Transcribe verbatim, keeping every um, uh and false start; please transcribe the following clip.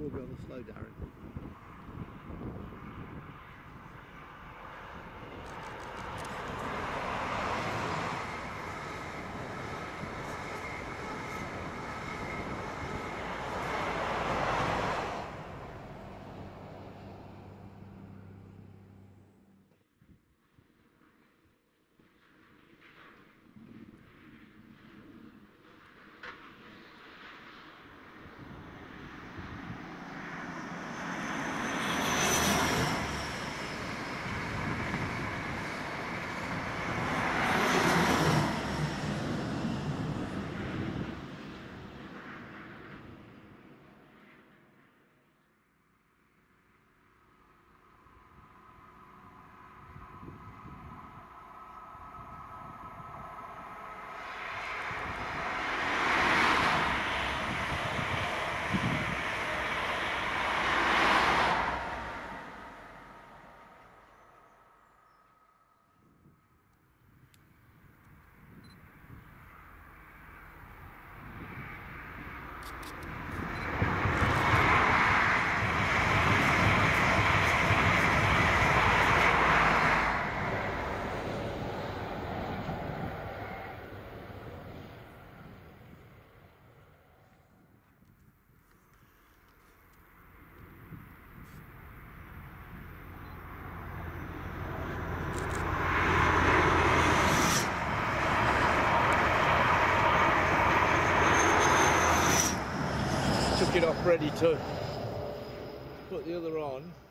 four-wheel and slow, Darren. Get off ready to put the other on.